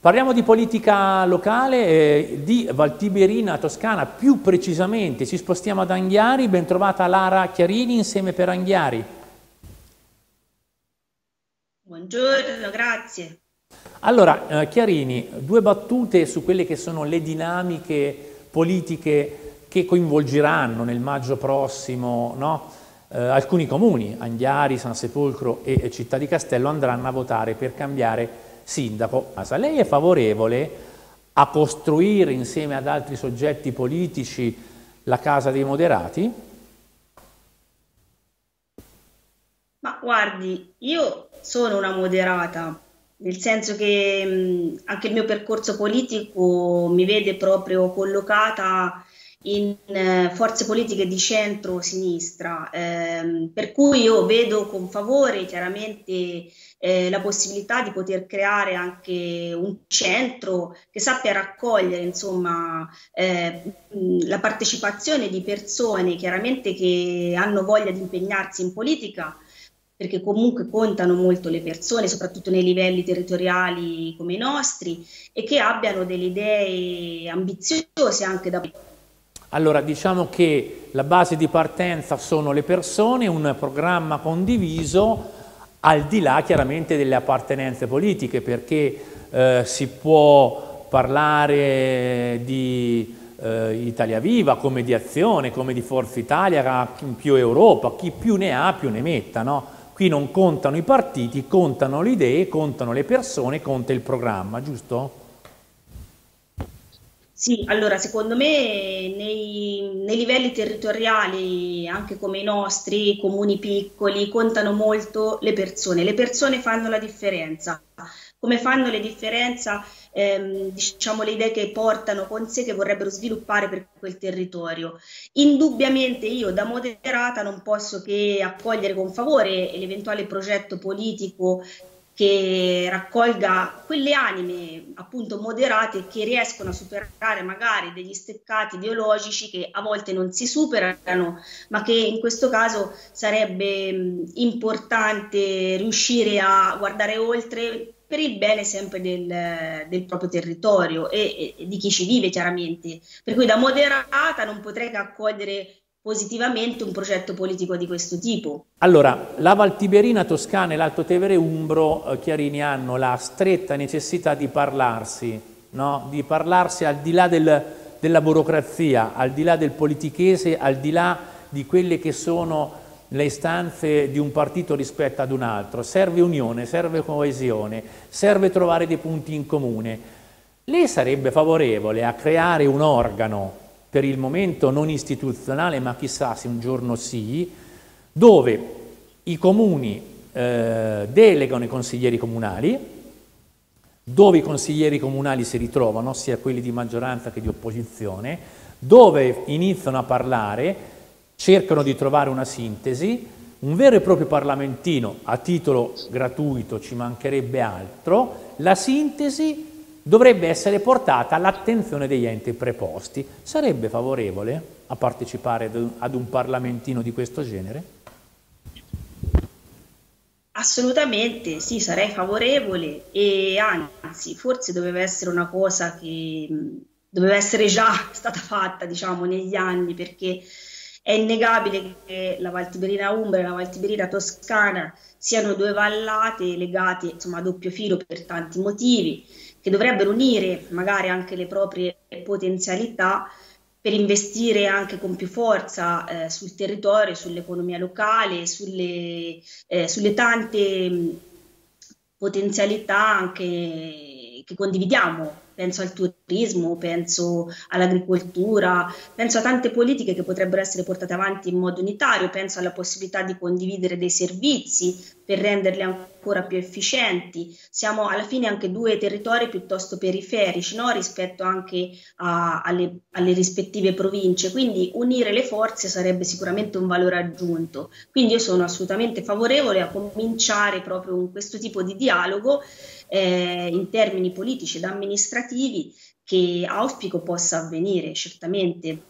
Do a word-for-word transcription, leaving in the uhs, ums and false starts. Parliamo di politica locale, eh, di Valtiberina, Toscana, più precisamente ci spostiamo ad Anghiari. Bentrovata Lara Chiarini, Insieme per Anghiari. Buongiorno, grazie. Allora, eh, Chiarini, due battute su quelle che sono le dinamiche politiche che coinvolgeranno nel maggio prossimo, no? Eh, alcuni comuni, Anghiari, Sansepolcro e, e Città di Castello, andranno a votare per cambiare sindaco. Ma se lei è favorevole a costruire insieme ad altri soggetti politici la casa dei moderati? Ma guardi, io sono una moderata, nel senso che mh, anche il mio percorso politico mi vede proprio collocata in eh, forze politiche di centro-sinistra, ehm, per cui io vedo con favore chiaramente Eh, la possibilità di poter creare anche un centro che sappia raccogliere, insomma, eh, la partecipazione di persone chiaramente che hanno voglia di impegnarsi in politica, perché comunque contano molto le persone, soprattutto nei livelli territoriali come i nostri, e che abbiano delle idee ambiziose anche da... Allora, diciamo che la base di partenza sono le persone, un programma condiviso, al di là chiaramente delle appartenenze politiche, perché eh, si può parlare di eh, Italia Viva, come di Azione, come di Forza Italia, Più Europa, chi più ne ha più ne metta, no? Qui non contano i partiti, contano le idee, contano le persone, conta il programma, giusto? Sì, allora secondo me nei, nei livelli territoriali, anche come i nostri, comuni piccoli, contano molto le persone. Le persone fanno la differenza. Come fanno le differenze, ehm, diciamo, le idee che portano con sé, che vorrebbero sviluppare per quel territorio. Indubbiamente io da moderata non posso che accogliere con favore l'eventuale progetto politico che raccolga quelle anime appunto moderate che riescono a superare magari degli steccati ideologici che a volte non si superano, ma che in questo caso sarebbe importante riuscire a guardare oltre per il bene sempre del, del proprio territorio e, e di chi ci vive chiaramente. Per cui da moderata non potrei che accogliere positivamente un progetto politico di questo tipo. Allora, la Valtiberina Toscana e l'Alto Tevere Umbro, eh, Chiarini, hanno la stretta necessità di parlarsi, no? Di parlarsi al di là del, della burocrazia, al di là del politichese, al di là di quelle che sono le istanze di un partito rispetto ad un altro. Serve unione, serve coesione, serve trovare dei punti in comune. Lei sarebbe favorevole a creare un organo, per il momento non istituzionale, ma chissà se un giorno sì, dove i comuni eh, delegano i consiglieri comunali, dove i consiglieri comunali si ritrovano, sia quelli di maggioranza che di opposizione, dove iniziano a parlare, cercano di trovare una sintesi, un vero e proprio parlamentino a titolo gratuito, ci mancherebbe altro. La sintesi dovrebbe essere portata all'attenzione degli enti preposti. Sarebbe favorevole a partecipare ad un parlamentino di questo genere? Assolutamente sì, sarei favorevole, e anzi forse doveva essere una cosa che doveva essere già stata fatta, diciamo, negli anni, perché è innegabile che la Valtiberina Umbra e la Valtiberina Toscana siano due vallate legate, insomma, a doppio filo per tanti motivi, che dovrebbero unire magari anche le proprie potenzialità per investire anche con più forza eh, sul territorio, sull'economia locale, sulle, eh, sulle tante mh, potenzialità anche che condividiamo. Penso al turismo, penso all'agricoltura, penso a tante politiche che potrebbero essere portate avanti in modo unitario, penso alla possibilità di condividere dei servizi per renderli ancora più efficienti. Siamo alla fine anche due territori piuttosto periferici, no? Rispetto anche a, alle, alle rispettive province, quindi unire le forze sarebbe sicuramente un valore aggiunto. Quindi io sono assolutamente favorevole a cominciare proprio con questo tipo di dialogo eh, in termini politici ed amministrativi, che auspico possa avvenire certamente.